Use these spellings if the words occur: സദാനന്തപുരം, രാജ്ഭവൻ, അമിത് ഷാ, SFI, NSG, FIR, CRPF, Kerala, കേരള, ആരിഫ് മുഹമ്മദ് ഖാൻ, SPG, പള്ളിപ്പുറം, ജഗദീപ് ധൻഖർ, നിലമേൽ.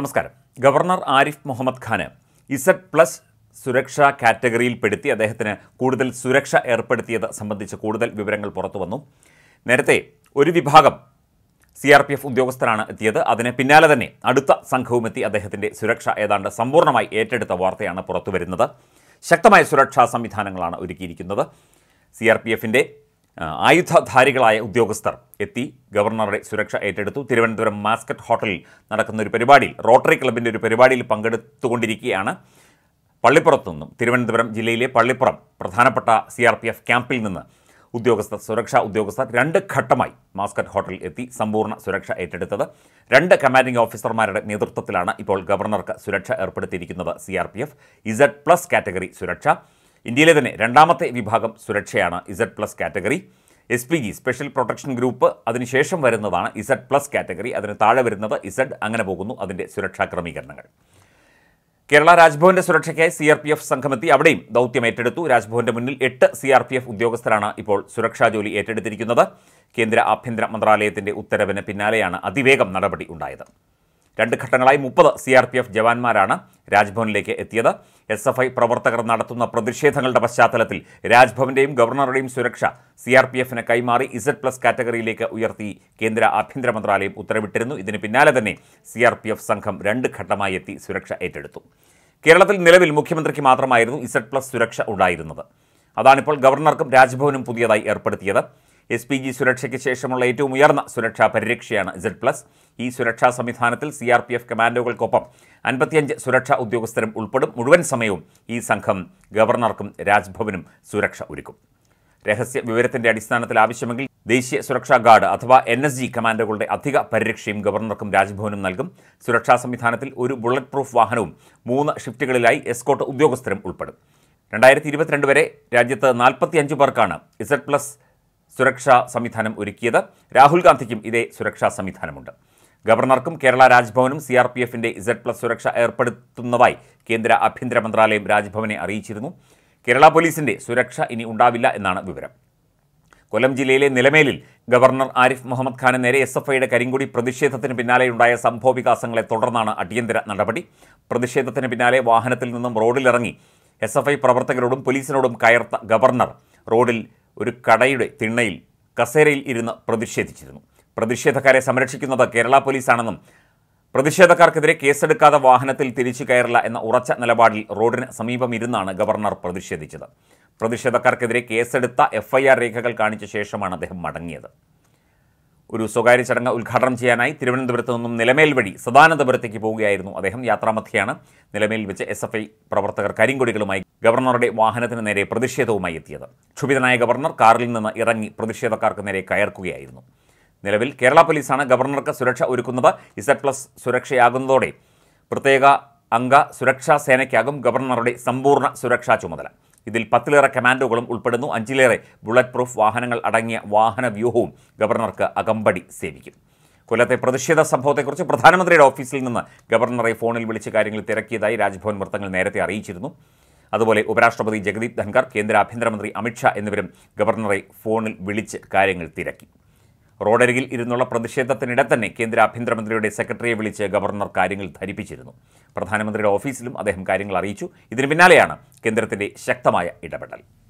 നമസ്കാരം. ഗവർണർ ആരിഫ് മുഹമ്മദ് ഖാന് Z+ സുരക്ഷാ കാറ്റഗറിയിൽപ്പെടുത്തി അദ്ദേഹത്തിന് കൂടുതൽ സുരക്ഷ ഏർപ്പെടുത്തിയത് സംബന്ധിച്ച് കൂടുതൽ വിവരങ്ങൾ പുറത്തുവന്നു. നേരത്തെ ഒരു വിഭാഗം CRPF ഉദ്യോഗസ്ഥരാണ് എത്തിയത്. അതിന് പിന്നാലെ തന്നെ അടുത്ത സംഘവുമെത്തി അദ്ദേഹത്തിൻ്റെ സുരക്ഷ ഏതാണ്ട് സമ്പൂർണ്ണമായി ഏറ്റെടുത്ത വാർത്തയാണ് പുറത്തുവരുന്നത്. ശക്തമായ സുരക്ഷാ സംവിധാനങ്ങളാണ് ഒരുക്കിയിരിക്കുന്നത്. CRPFിൻ്റെ ആയുധധാരികളായ ഉദ്യോഗസ്ഥർ എത്തി ഗവർണറുടെ സുരക്ഷ ഏറ്റെടുത്തു. തിരുവനന്തപുരം മാസ്കറ്റ് ഹോട്ടലിൽ നടക്കുന്ന ഒരു പരിപാടിയിൽ, റോട്ടറി ക്ലബിൻ്റെ ഒരു പരിപാടിയിൽ പങ്കെടുത്തുകൊണ്ടിരിക്കുകയാണ്. പള്ളിപ്പുറത്തു നിന്നും, തിരുവനന്തപുരം ജില്ലയിലെ പള്ളിപ്പുറം പ്രധാനപ്പെട്ട CRPF ക്യാമ്പിൽ നിന്ന് ഉദ്യോഗസ്ഥർ, സുരക്ഷാ ഉദ്യോഗസ്ഥർ രണ്ട് ഘട്ടമായി മാസ്കറ്റ് ഹോട്ടലിൽ എത്തി സമ്പൂർണ്ണ സുരക്ഷ ഏറ്റെടുത്തത്. രണ്ട് കമാൻഡിംഗ് ഓഫീസർമാരുടെ നേതൃത്വത്തിലാണ് ഇപ്പോൾ ഗവർണർക്ക് സുരക്ഷ ഏർപ്പെടുത്തിയിരിക്കുന്നത്. CRPF Z+ കാറ്റഗറി സുരക്ഷ. ഇന്ത്യയിലെ തന്നെ രണ്ടാമത്തെ വിഭാഗം സുരക്ഷയാണ് Z+ category. SPG special protection group, അതിനുശേഷം വരുന്നതാണ് Z+ കാറ്റഗറി, അതിന് താഴെ വരുന്നത് Z, അങ്ങനെ പോകുന്നു അതിൻ്റെ സുരക്ഷാ ക്രമീകരണങ്ങൾ. കേരള രാജ്ഭവൻ്റെ സുരക്ഷയ്ക്കായി CRPF സംഘമെത്തി അവിടെയും ദൗത്യം ഏറ്റെടുത്തു. രാജ്ഭവൻ്റെ മുന്നിൽ 8 CRPF ഉദ്യോഗസ്ഥരാണ് ഇപ്പോൾ സുരക്ഷാ ജോലി ഏറ്റെടുത്തിരിക്കുന്നത്. കേന്ദ്ര ആഭ്യന്തര മന്ത്രാലയത്തിൻ്റെ ഉത്തരവിന് പിന്നാലെയാണ് അതിവേഗം നടപടി ഉണ്ടായത്. രണ്ട് ഘട്ടങ്ങളായി 30 CRPF ജവാന്മാരാണ് രാജ്ഭവനിലേക്ക് എത്തിയത്. SFI പ്രവർത്തകർ നടത്തുന്ന പ്രതിഷേധങ്ങളുടെ പശ്ചാത്തലത്തിൽ രാജ്ഭവൻ്റെയും ഗവർണറുടെയും സുരക്ഷ CRPFിന് കൈമാറി Z+ കാറ്റഗറിയിലേക്ക് ഉയർത്തി കേന്ദ്ര ആഭ്യന്തര മന്ത്രാലയം ഉത്തരവിട്ടിരുന്നു. ഇതിന് പിന്നാലെ തന്നെ CRPF സംഘം രണ്ട് ഘട്ടമായി എത്തി സുരക്ഷ ഏറ്റെടുത്തു. കേരളത്തിൽ നിലവിൽ മുഖ്യമന്ത്രിക്ക് മാത്രമായിരുന്നു Z+ സുരക്ഷ ഉണ്ടായിരുന്നത്. അതാണിപ്പോൾ ഗവർണർക്കും രാജ്ഭവനും പുതിയതായി ഏർപ്പെടുത്തിയത്. SPG സുരക്ഷയ്ക്ക് ശേഷമുള്ള ഏറ്റവും ഉയർന്ന സുരക്ഷാ പരിരക്ഷയാണ് Z+. ഈ സുരക്ഷാ സംവിധാനത്തിൽ CRPF കമാൻഡോകൾക്കൊപ്പം 55 സുരക്ഷാ ഉദ്യോഗസ്ഥരും ഉൾപ്പെടും. മുഴുവൻ സമയവും ഈ സംഘം ഗവർണർക്കും രാജ്ഭവനും സുരക്ഷ ഒരുക്കും. രഹസ്യ വിവരത്തിൻ്റെ അടിസ്ഥാനത്തിൽ ആവശ്യമെങ്കിൽ ദേശീയ സുരക്ഷാ ഗാർഡ് അഥവാ NSG കമാൻഡോകളുടെ അധിക പരിരക്ഷയും ഗവർണർക്കും രാജ്ഭവനും നൽകും. സുരക്ഷാ സംവിധാനത്തിൽ ഒരു ബുള്ളറ്റ് പ്രൂഫ് വാഹനവും 3 ഷിഫ്റ്റുകളിലായി എസ്കോട്ട് ഉദ്യോഗസ്ഥരും ഉൾപ്പെടും. 2022 വരെ രാജ്യത്ത് 45 പേർക്കാണ് Z+ സുരക്ഷാ സംവിധാനം ഒരുക്കിയത്. രാഹുൽ ഗാന്ധിക്കും ഇതേ സുരക്ഷാ സംവിധാനമുണ്ട്. ഗവർണർക്കും കേരള രാജ്ഭവനും CRPFിൻ്റെ Z+ സുരക്ഷ ഏർപ്പെടുത്തുന്നതായി കേന്ദ്ര ആഭ്യന്തര മന്ത്രാലയം രാജ്ഭവനെ അറിയിച്ചിരുന്നു. കേരള പോലീസിൻ്റെ സുരക്ഷ ഇനി ഉണ്ടാവില്ല എന്നാണ് വിവരം. കൊല്ലം ജില്ലയിലെ നിലമേലിൽ ഗവർണർ ആരിഫ് മുഹമ്മദ് ഖാന് നേരെ SFIയുടെ കരിങ്കൊടി പ്രതിഷേധത്തിന് പിന്നാലെയുണ്ടായ സംഭവ വികാസങ്ങളെ തുടർന്നാണ് അടിയന്തര നടപടി. പ്രതിഷേധത്തിന് പിന്നാലെ വാഹനത്തിൽ നിന്നും റോഡിലിറങ്ങി SFI പ്രവർത്തകരോടും പോലീസിനോടും കയർത്ത ഗവർണർ റോഡിൽ ഒരു കടയുടെ തിണ്ണയിൽ കസേരയിൽ ഇരുന്ന് പ്രതിഷേധിച്ചിരുന്നു. പ്രതിഷേധക്കാരെ സംരക്ഷിക്കുന്നത് കേരള പോലീസാണെന്നും പ്രതിഷേധക്കാർക്കെതിരെ കേസെടുക്കാതെ വാഹനത്തിൽ തിരിച്ചു കയറില്ല എന്ന ഉറച്ച നിലപാടിൽ റോഡിന് സമീപമിരുന്നാണ് ഗവർണർ പ്രതിഷേധിച്ചത്. പ്രതിഷേധക്കാർക്കെതിരെ കേസെടുത്ത FIR രേഖകൾ കാണിച്ച ശേഷമാണ് അദ്ദേഹം മടങ്ങിയത്. ഒരു സ്വകാര്യ ചടങ്ങ് ഉദ്ഘാടനം ചെയ്യാനായി തിരുവനന്തപുരത്ത് നിന്നും നിലമേൽ വഴി സദാനന്തപുരത്തേക്ക് പോവുകയായിരുന്നു അദ്ദേഹം. യാത്രാമധ്യയാണ് നിലമേൽ വെച്ച് SFI പ്രവർത്തകർ കരിങ്കൊടികളുമായി ഗവർണറുടെ വാഹനത്തിന് നേരെ പ്രതിഷേധവുമായി എത്തിയത്. ക്ഷുഭിതനായ ഗവർണർ കാറിൽ നിന്ന് ഇറങ്ങി പ്രതിഷേധക്കാർക്ക് നേരെ കയർക്കുകയായിരുന്നു. നിലവിൽ കേരള പോലീസാണ് ഗവർണർക്ക് സുരക്ഷ ഒരുക്കുന്നത്. Z+ സുരക്ഷയാകുന്നതോടെ പ്രത്യേക അംഗ സുരക്ഷാ സേനയ്ക്കാകും ഗവർണറുടെ സമ്പൂർണ്ണ സുരക്ഷാ ചുമതല. ഇതിൽ 10-ലേറെ കമാൻഡോകളും ഉൾപ്പെടുന്നു. 5-ലേറെ ബുള്ളറ്റ് പ്രൂഫ് വാഹനങ്ങൾ അടങ്ങിയ വാഹന വ്യൂഹവും ഗവർണർക്ക് അകമ്പടി സേവിക്കും. കൊല്ലത്തെ പ്രതിഷേധ സംഭവത്തെക്കുറിച്ച് പ്രധാനമന്ത്രിയുടെ ഓഫീസിൽ നിന്ന് ഗവർണറെ ഫോണിൽ വിളിച്ച് കാര്യങ്ങൾ തിരക്കിയതായി രാജ്ഭവൻ വൃത്തങ്ങൾ നേരത്തെ അറിയിച്ചിരുന്നു. അതുപോലെ ഉപരാഷ്ട്രപതി ജഗദീപ് ധൻഖർ, കേന്ദ്ര ആഭ്യന്തരമന്ത്രി അമിത് ഷാ എന്നിവരും ഗവർണറെ ഫോണിൽ വിളിച്ച് കാര്യങ്ങൾ തിരക്കി. റോഡരികിൽ ഇരുന്നുള്ള പ്രതിഷേധത്തിനിടെ തന്നെ കേന്ദ്ര ആഭ്യന്തരമന്ത്രിയുടെ സെക്രട്ടറിയെ വിളിച്ച് ഗവർണർ കാര്യങ്ങൾ ധരിപ്പിച്ചിരുന്നു. പ്രധാനമന്ത്രിയുടെ ഓഫീസിലും അദ്ദേഹം കാര്യങ്ങൾ അറിയിച്ചു. ഇതിന് പിന്നാലെയാണ് കേന്ദ്രത്തിൻ്റെ ശക്തമായ ഇടപെടൽ.